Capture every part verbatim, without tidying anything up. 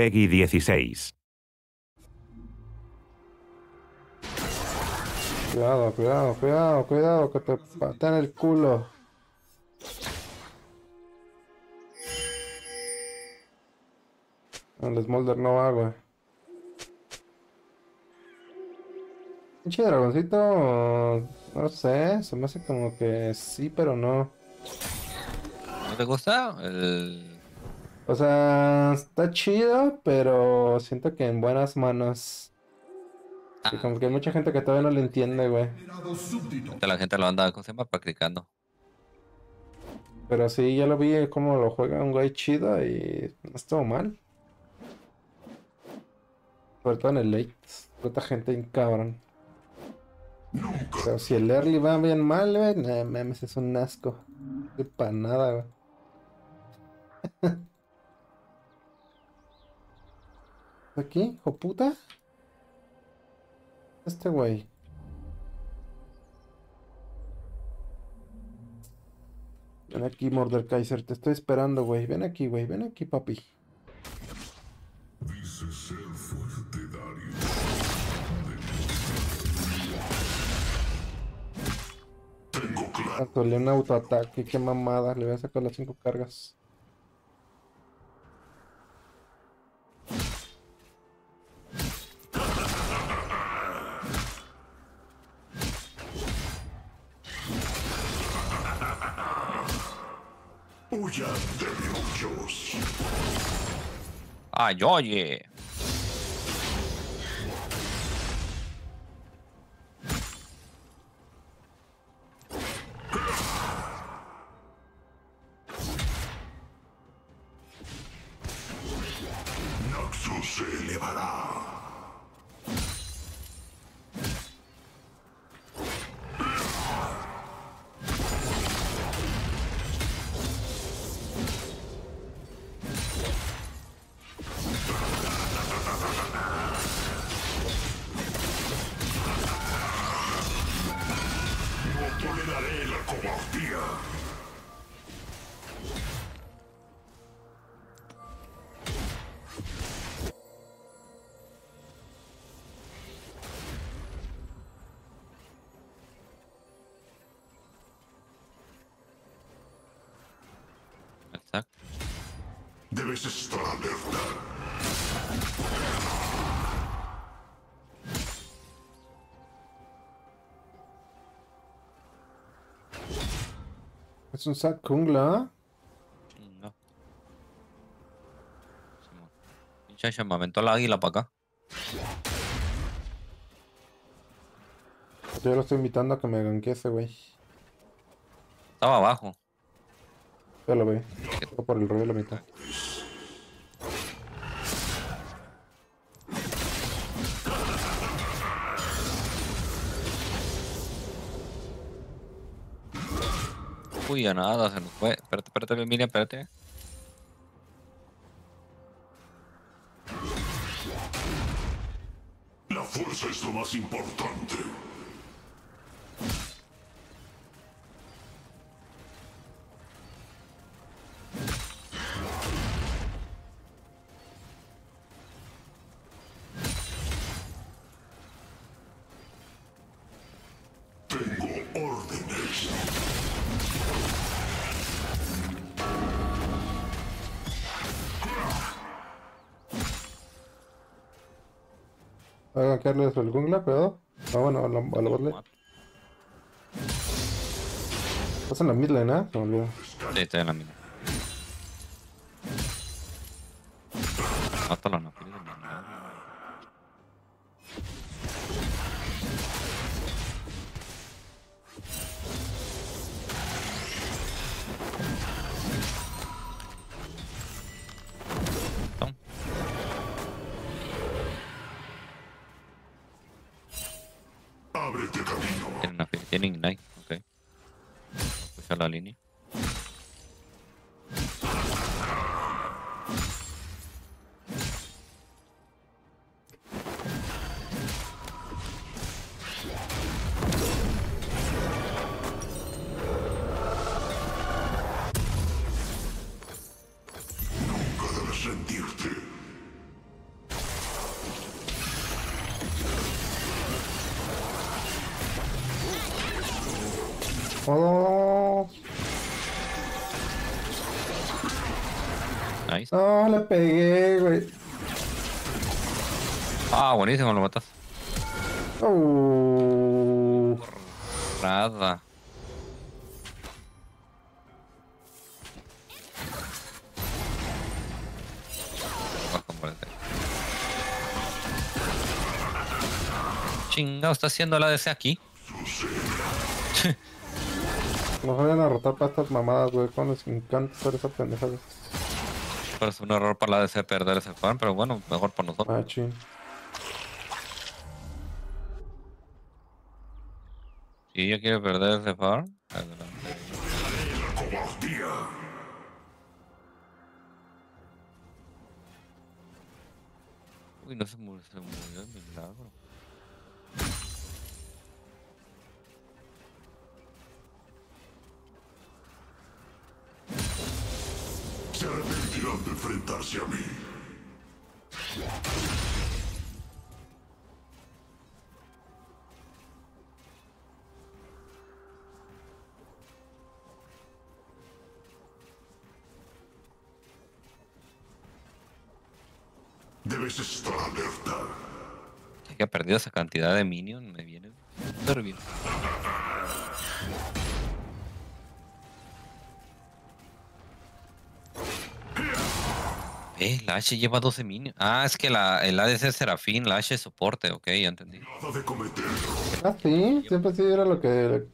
Peggy dieciséis. Cuidado, cuidado, cuidado, cuidado, que te patean el culo. El Smolder no va, güey. Pinche dragoncito, no sé, se me hace como que sí, pero no. ¿No te gusta? El... O sea, está chido, pero siento que en buenas manos. Ah. Como que hay mucha gente que todavía no lo entiende, güey. La gente lo anda, ¿cómo se llama? Practicando. Pero sí, ya lo vi como lo juega un güey chido y no estuvo mal. Sobre todo en el late. Cuánta gente en cabrón. Pero si el early va bien mal, güey, nah, mames, es un asco. De pa' nada, güey. ¿Aquí? ¿Joputa? Este güey. Ven aquí, Mordekaiser, te estoy esperando, güey. Ven aquí, güey, ven aquí, papi. Solé un autoataque, qué mamada, le voy a sacar las cinco cargas. ¡Ay, oye! Debes estar alerta. ¿Es un sac jungla? No. Ya se me aventó la águila para acá. Yo lo estoy invitando a que me ganque ese güey. Estaba abajo. Ya lo veo. Por el rollo de la mitad. Uy, a nada, se nos fue. Espérate, espérate, mira, espérate. La fuerza es lo más importante. ¿Va a gankearle desde el jungla, cuidado? Ah, bueno, a la, a la botlane. Estás en la midlane, ¿eh? Se me olvidó. Sí, estoy en la midlane. Mátalo, no. Tiene Ignite, ok. Pucha la línea. Nunca debes rendirte. favor. Nice. No, le pegué, güey. Ah, buenísimo, lo mataste. Oh. Nada. Chingado, está haciendo la A D C aquí. Nos vayan a rotar para estas mamadas, güey. Cuando les encanta hacer esas pendejadas. Pero es un error para la A D C perder ese farm, pero bueno, mejor para nosotros. Ah, ching. Si ella quiere perder ese farm, adelante. Uy, no se murió, se murió, es milagro. Se arrepentirán de enfrentarse a mí. Debes estar alerta. Es que ha perdido esa cantidad de minions, me viene súper bien. Eh, la H lleva doce minions. Ah, es que la, el A D C es Serafín, la H es soporte, ok, ya entendí. Ah, sí, siempre sí era lo que,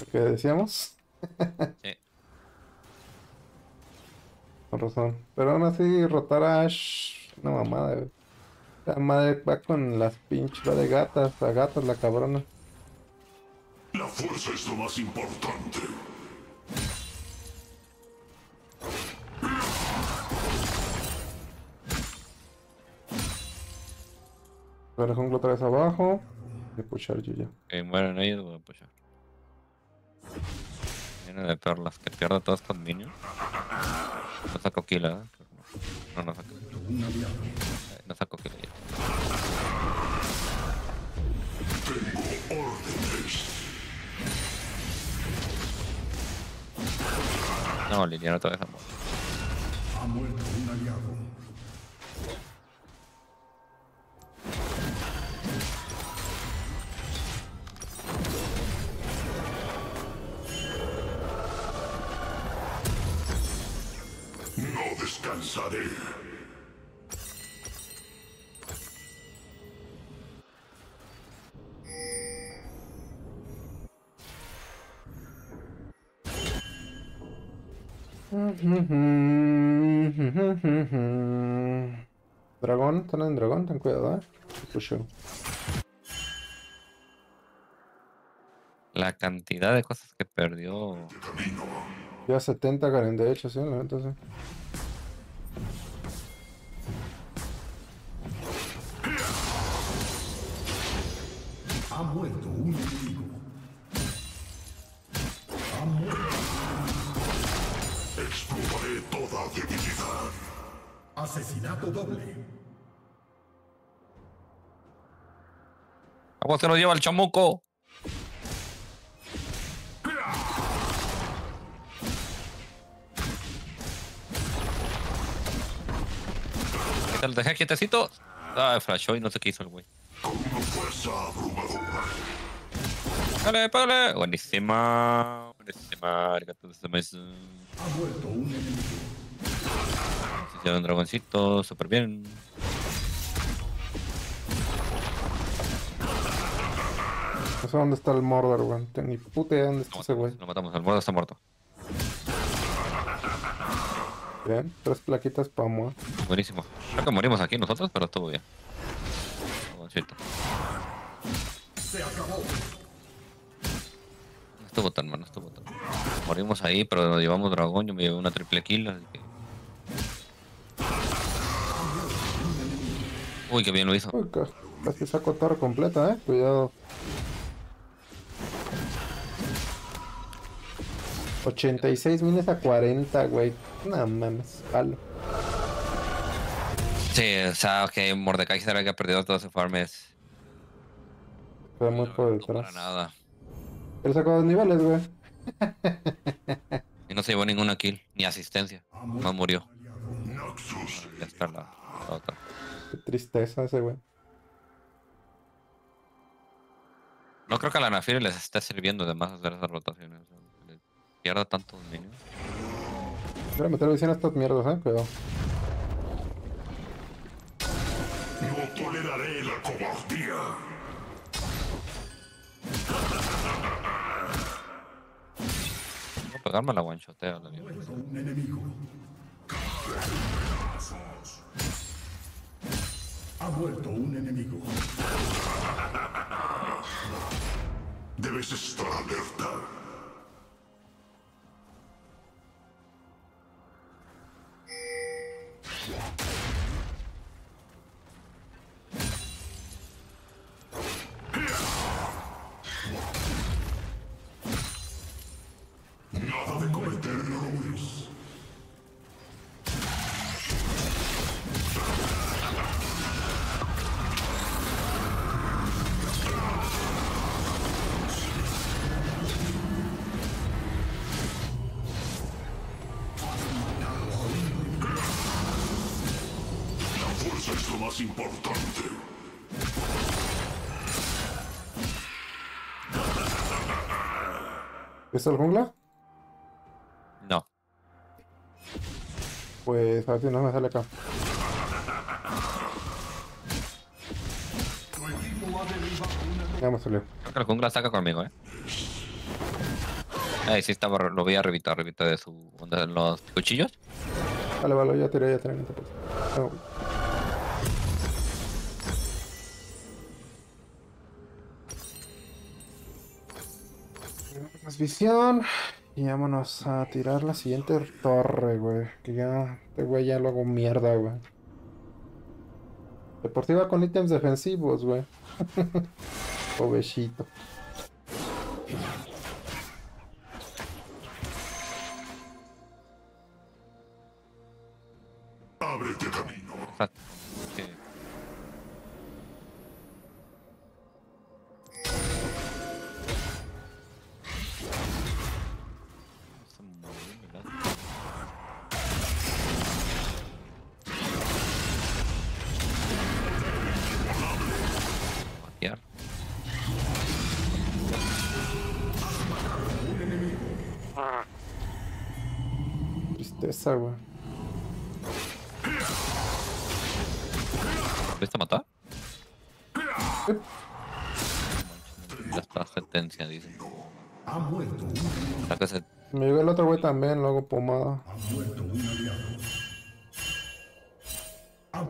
lo que decíamos. Sí. Con razón. Pero aún así, rotar a Ash, una mamada, güey. La madre va con las pinches, va de gatas, a gatas, la cabrona. La fuerza es lo más importante. Voy a jungle otra vez abajo. Voy a pushar yo ya. Ok, mueren ellos, voy a pushar. Viene de perlas, que pierda todos estos minions. No saco kill, ¿eh? No, no saco kill. No saco kill ya. Tengo órdenes. No, Liliana otra vez ha muerto. Ha muerto un aliado. Descansaré. Dragón, están en dragón, ten cuidado, eh. Pusho. La cantidad de cosas que perdió. Ya setenta ganen de hecho, sí, la neta sí. Ha muerto un enemigo. Ha muerto. Explotaré toda debilidad. Asesinato doble. Agua se lo lleva el chamuco. Te lo dejé quietecito. Ah, flashó y no sé qué hizo el güey. Con una fuerza abrumadora. Dale, pégale. Buenísima. Buenísima. Ha vuelto un enemigo. Se hicieron dragoncitos. Súper bien. No sé dónde está el Mordor, güey. Tengo ni puta idea dónde está ese güey. Lo matamos. El Mordor está muerto. Bien. Tres plaquitas para morir. Buenísimo. Creo que morimos aquí nosotros, pero estuvo bien. Se acabó. No estuvo tan mal, no estuvo tan mal. Morimos ahí, pero nos llevamos dragón. Yo me llevé una triple kill, así que... Uy, qué bien lo hizo. Uy, casi saco torre completa, eh. Cuidado. ochenta y seis mines a cuarenta, güey. No mames, palo. Sí, o sea, que Mordecai será el que ha perdido todos sus farmes. Fue muy por detrás. No para nada. Pero sacó dos niveles, güey. Y no se llevó ninguna kill, ni asistencia. No murió. Noxus. Ya está la, la otra. Qué tristeza ese, güey. No creo que a la Naafiri les esté sirviendo de más hacer esas rotaciones. Les pierda tanto dominio. Voy a meter visión a estas mierdas, eh. Cuidado. No toleraré la cobardía. Voy a pegarme la guanchotea, la mierda. Ha vuelto un enemigo. Debes estar alerta. Nada de cometer errores. Importante. ¿Es el jungla? No. Pues a ver si no me sale acá. Ya me salió. Creo que el jungla saca conmigo, eh. Ahí sí estaba, lo voy a revitar, revita de su onda de los cuchillos. Vale, vale, ya tiré, ya tiré. No. Visión y vámonos a tirar la siguiente torre, güey. Que ya, este güey ya lo hago mierda, güey. Deportiva con ítems defensivos, güey. Pobrecito. Ábrete camino. Okay. Tristeza, güey. ¿Viste a matar? ¿Eh? Ya está sentencia, dice. Se... Me llegó el otro güey también, lo hago pomada.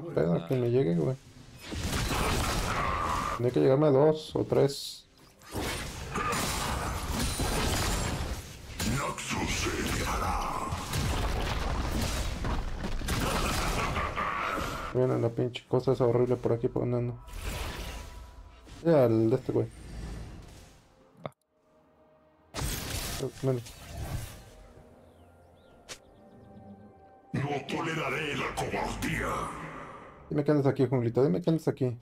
Espera que me llegue, güey. Tiene que llegarme dos o tres. Viene la pinche cosa esa horrible por aquí poniendo. Ya el de este güey. Va. Bueno. No toleraré la cobardía. Dime que andas aquí, junglita, dime que andas aquí.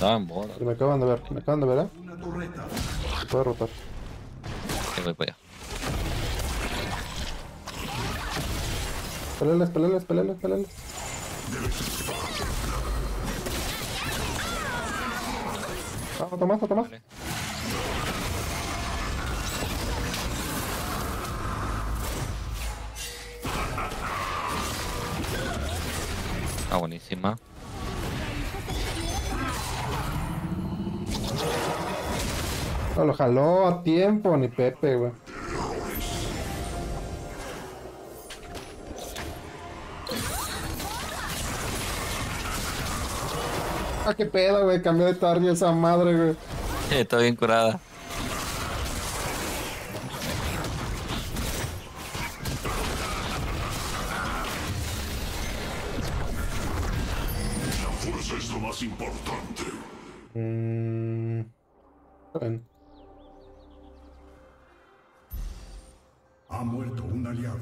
Tan bola. Me acaban de ver, me acaban de ver, eh. Se puede rotar. Sí, voy para allá. Peleales, peleales, peleales, peleales. Ah, Tomás, Tomás. Vale. Ah, buenísima. No lo jaló a tiempo, ni Pepe, güey. Ah, qué pedo, güey, cambió de target esa madre, güey. Sí, está bien curada. La fuerza es lo más importante. Mmm. Está bien. Ha muerto un aliado.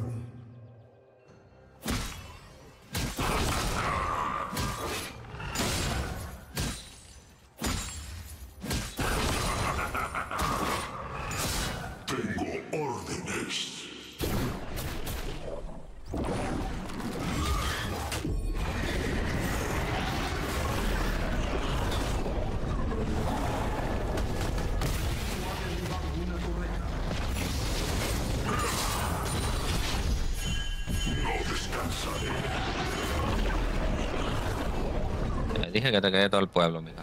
Te dije que te quede todo el pueblo, mira.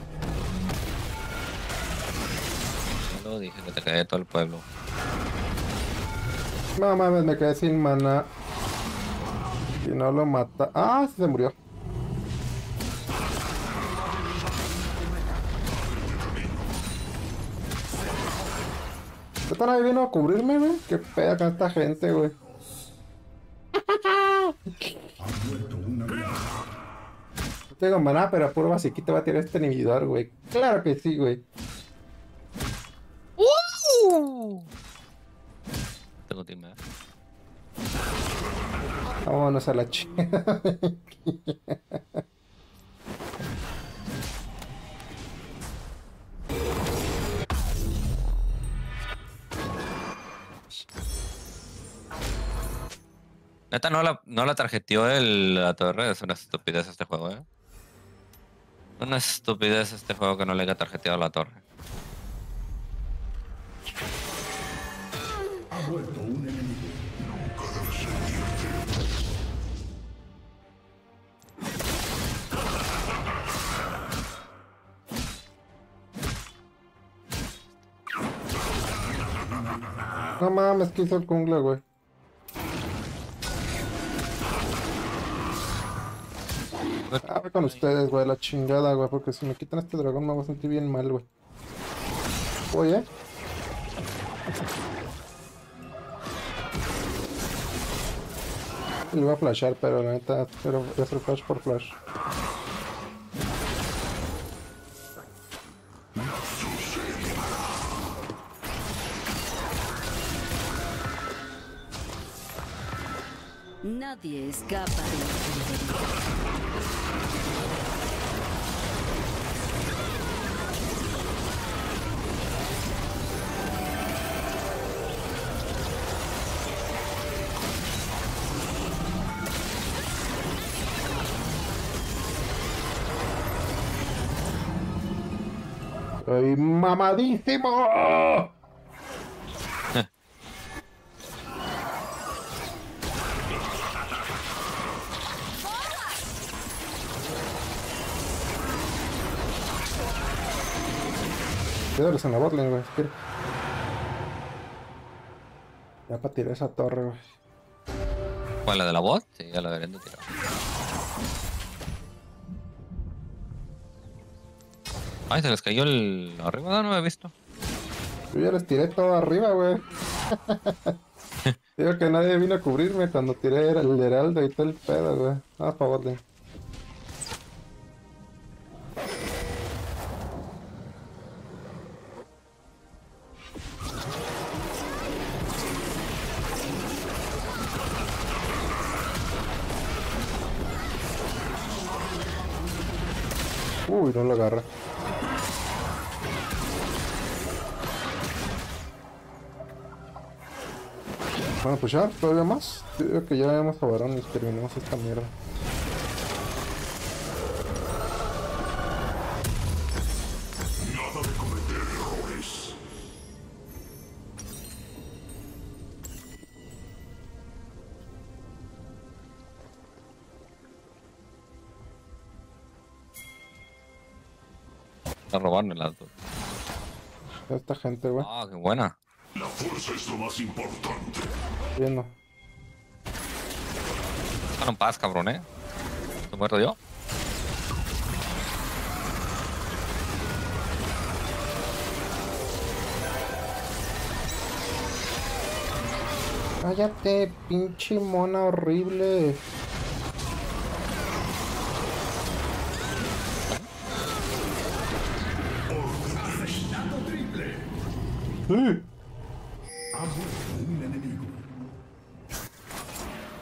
Solo dije que te quede todo el pueblo. No mames, me quedé sin maná. Si no lo mata... ¡Ah! Se murió. ¿Qué tal ahí vino a cubrirme, güey? Qué peda con esta gente, güey. No tengo maná, pero puro basiquito va a tirar este inhibidor, güey. ¡Claro que sí, güey! ¡Uh! Tengo tiempo, ¿eh? Vámonos a la chingada. Neta no la, no la tarjeteó el, la torre, es una estupidez este juego, eh. Una estupidez este juego que no le haya tarjeteado la torre. Ha vuelto un enemigo. No mames, que hizo el Kungla, güey. Ah, voy con ustedes, güey, la chingada, güey, porque si me quitan este dragón me voy a sentir bien mal, güey. Oye. Le voy a flashar, pero la neta, pero voy a hacer flash por flash. Nadie escapa de la ingeniería. ¡Soy mamadísimo! En la botlane, güey. Ya para tirar esa torre, güey. ¿Cuál, la de la bot? Sí, ya la deberían de tirar. Ay, se les cayó el... arriba, no, no me he visto. Yo ya les tiré todo arriba, güey. Digo que nadie vino a cubrirme cuando tiré el heraldo y todo el pedo, güey. Nada para botlane. Uy, no lo agarra. Bueno, pues ya, todavía más. Creo que ya vamos a varón y terminamos esta mierda. Nada de cometer errores. A robarme las dos. Esta gente, güey. Ah, qué buena. La fuerza es lo más importante. Bien, no. Están en paz, cabrón, eh. ¿Estoy muerto yo? Cállate, pinche mona horrible.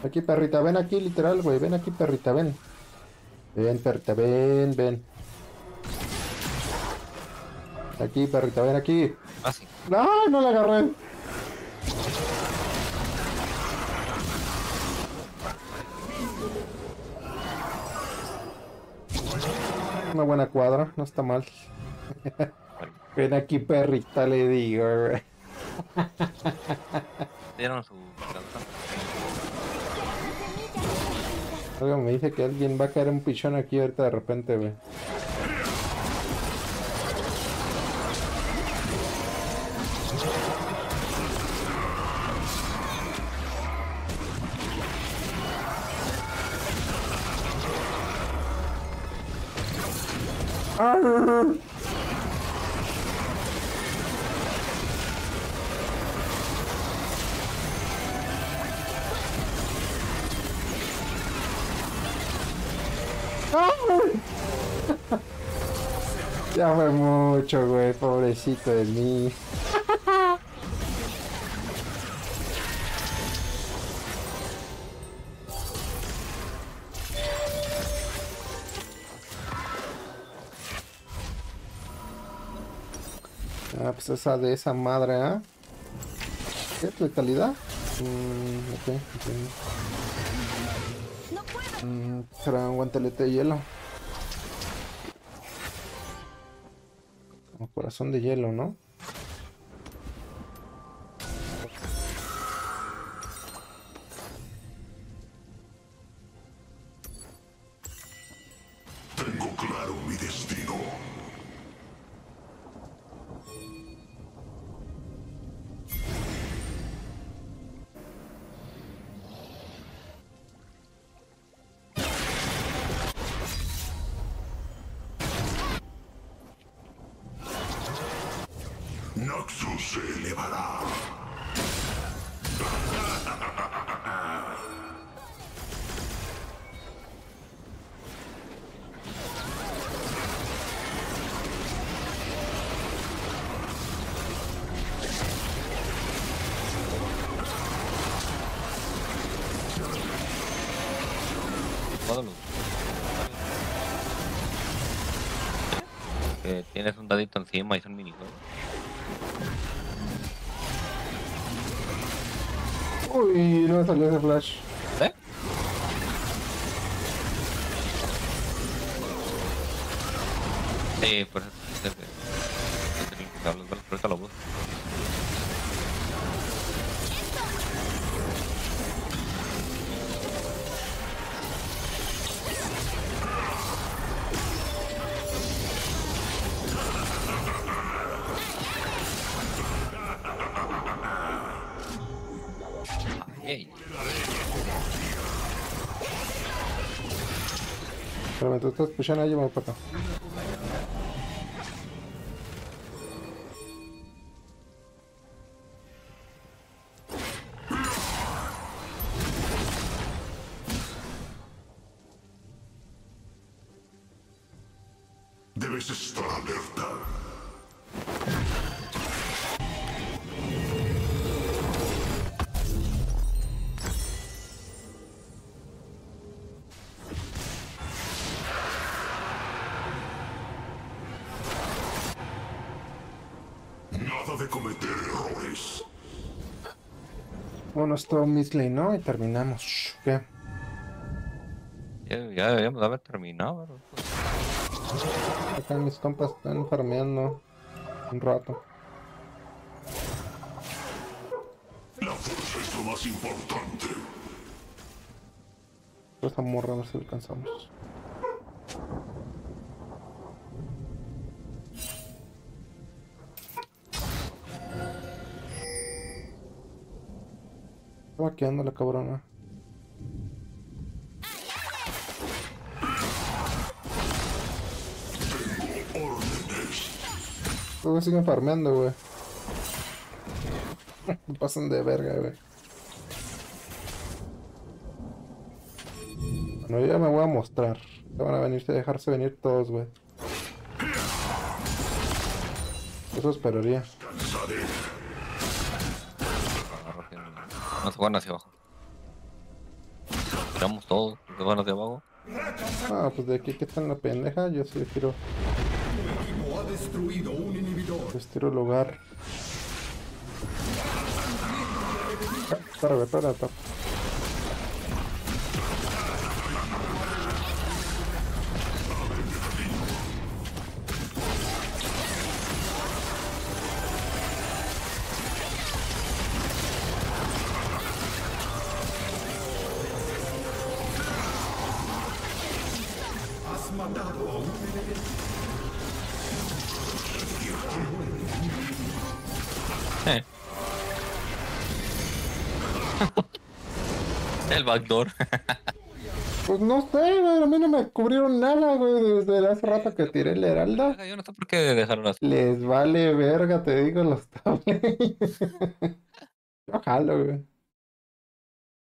Aquí, perrita, ven aquí, literal, güey. Ven aquí, perrita, ven. Ven, perrita, ven, ven. Aquí, perrita, ven aquí. Ah, sí. ¡No, no la agarré! Una buena cuadra, no está mal. Ven aquí, perrita, le digo. Dieron su... Algo me dice que alguien va a caer un pichón aquí ahorita de repente, güey. Ya fue mucho, güey, pobrecito de mí. Ah, pues esa de esa madre, ¿eh? ¿Qué letalidad? Mm, ok, ok. No puedo. Mm, será un guantelete de hielo. Corazón de hielo, ¿no? Tengo claro mi destino. Noxus se elevará. Eh, tienes un dadito encima y son minijuegos. Uy, no me salió ese flash. ¿Eh? Sí, por eso. Por eso lo busco. Pero mientras estás pushando, llévame para acá. Debes estar alerta. De cometer errores. Bueno, esto misley, ¿no? Y terminamos. ¿Qué? Ya, ya deberíamos haber terminado. Bro. Acá mis compas están farmeando un rato. La fuerza es lo más importante. Esta morra no se alcanzamos. Estaba quedando la cabrona. Luego siguen farmeando, güey. Me pasan de verga, güey. Bueno, ya me voy a mostrar. Ya van a venirse a dejarse venir todos, güey. Eso esperaría. No se van hacia abajo. Tiramos todos, se van hacia abajo. Ah, pues de aquí que está en la pendeja, yo sí les tiro. Les tiro el hogar. Ah, espérame, espérame, espérame. mandado a un enemigo. El backdoor. Pues no sé, güey, a mí no me cubrieron nada, güey, desde hace rato que tiré el heralda. Yo no sé por qué dejaron así. Les vale verga, te digo, los tablets. Yo jalo, güey.